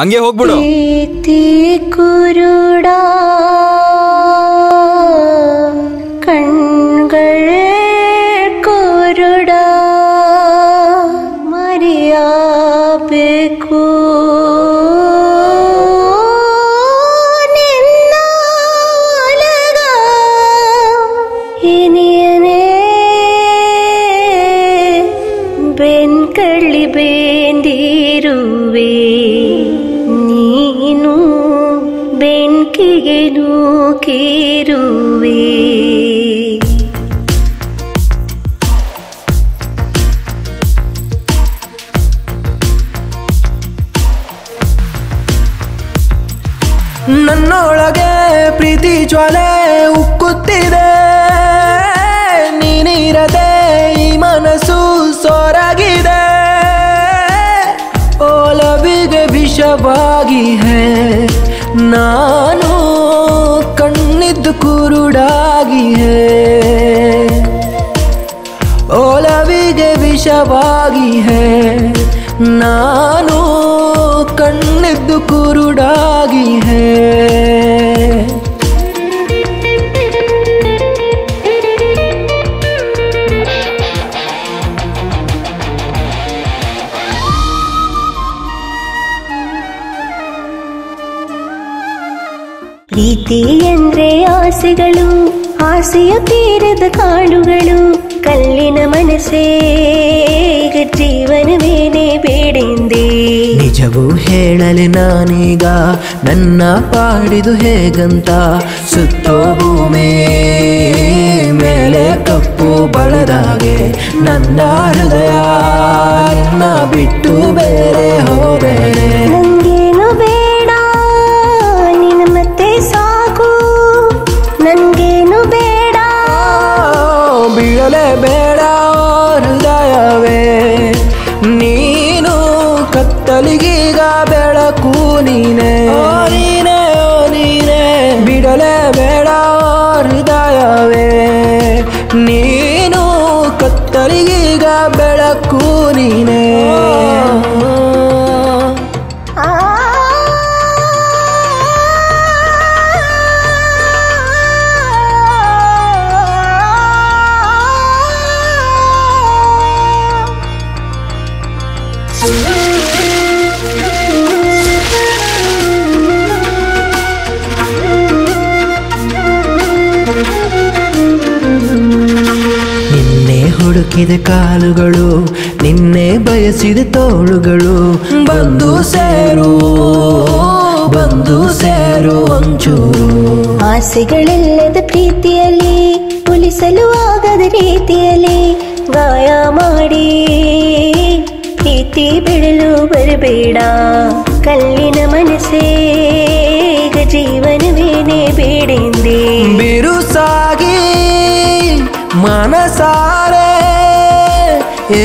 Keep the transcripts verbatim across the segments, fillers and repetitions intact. ಹಂಗೆ ಹೋಗ್ಬಿಡು. ನನ್ನೊಳಗೆ ಪ್ರೀತಿ ಜ್ವಾಲೆ ಉಕ್ಕುತ್ತಿದೆ, ನೀನಿರದೆ ಈ ಮನಸ್ಸು ಸೊರಗಿದೆ. ಓಲಬಿಗೆ ವಿಷವಾಗಿ ಹೇ ನಾನು, ಕಣ್ಣಿದ್ದು ಕುರುಡಾಗಿ ಹೇ. ಓಲಬಿಗೆ ವಿಷವಾಗಿ ಹೇ ನಾನು, ಕಣ್ಣಿದ್ದು ಕುರುಡಾಗಿ ಹೇ. ಪ್ರೀತಿ ಎಂದ್ರೆ ಆಸೆಗಳು, ಆಸೆಯ ತೀರದ ಕಾಳುಗಳು. ಕಲ್ಲಿನ ಮನಸ್ಸೇ ಜೀವನವೇನೆ ಬೇಡೆಂದೇ ನಿಜವೂ ಹೇಳಲೆ ನಾನೀಗ, ನನ್ನ ಪಾಡಿದು ಹೇಗಂತ. ಸುತ್ತೋ ಭೂಮಿ ಮೇಲೆ ಕಪ್ಪು ಬಳದಾಗೆ ನನ್ನ ಹೃದಯ ನಿನ್ನ ಬಿಟ್ಟು ಬೇರೆ ಹೋದೆ. ನಂಗೇನು ಬೇಡ ನಿನ್ನ ಮತ್ತೆ ಸಾಕು, ನಂಗೇನು ಬೇಡ ಬೀಳಲೆ ಬೇಡ ಹೃದಯವೇ. ನೀನು ಕತ್ತಲಿಗೀಗ ಬೆಳಕು ನೀನೆ, ನೀನೇ ನೀನೇ ಬಿಡಲೇ ಬೇಡ ಹೃದಯವೇ. ನೀನು ಕತ್ತಲಿಗೀಗ ಬೆಳಕು ನೀನೇ. ಹುಡುಕಿದ ಕಾಲುಗಳು, ನಿನ್ನೆ ಬಯಸಿದ ತೋಳುಗಳು. ಬಂದು ಸೇರು ಬಂದು ಸೇರು ಒಂಚೂರು. ಆಸೆಗಳೆಲ್ಲದ ಪ್ರೀತಿಯಲ್ಲಿ, ಉಳಿಸಲು ಆಗದ ರೀತಿಯಲ್ಲಿ. ಗಾಯ ಮಾಡಿ ಪ್ರೀತಿ ಬಿಡಲು ಬರಬೇಡ. ಕಲ್ಲಿನ ಮನಸ್ಸೇ ಜೀವನವೇನೆ ಬೇಡೆಂದೇ ಬಿರುಸಾಗಿ ಮನಸಾರೆ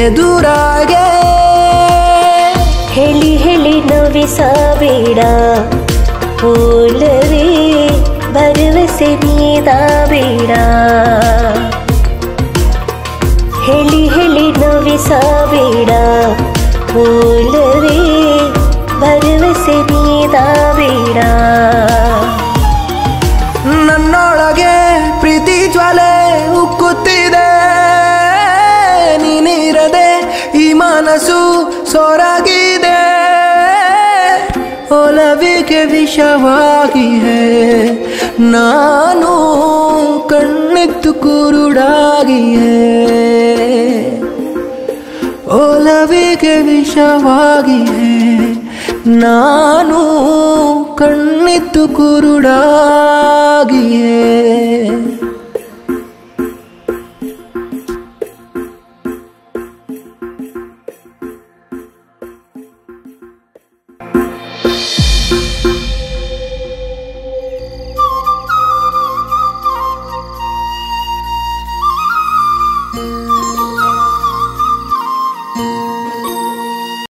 ಎದುರಾಗೆ ಹೇಳಿ ಹೇಳಿ ನೋವಿಸಬೇಡ. ಓಲವೇ ಭರವಸೆ ನೀಡಬೇಡ. ಹೇಳಿ ಹೇಳಿ ನೋವಿಸಬೇಡ. ಓಲವೇ ಭರವಸೆ ನೀಡಬೇಡ. ನನ್ನೊಳಗೆ ಪ್ರೀತಿ ಜ್ವಾಲೆ ಉಕ್ಕುತ್ತಿದೆ, ನೀನಿರದೆ ಈ ಮನಸ್ಸು ಸೊರಗಿದೆ. ಒಲವಿಗೆ ವಿಷವಾಗಿ ಹೇ ನಾನು, ಕಣ್ಣಿತ್ತು ಕುರುಡಾಗಿ ಹೇ. ಒಲವಿಗೆ ವಿಷವಾಗಿ ಹೇ ನಾನು, ಕಣ್ಣಿತ್ತು ಕುರುಡಾಗಿ ಹೇ.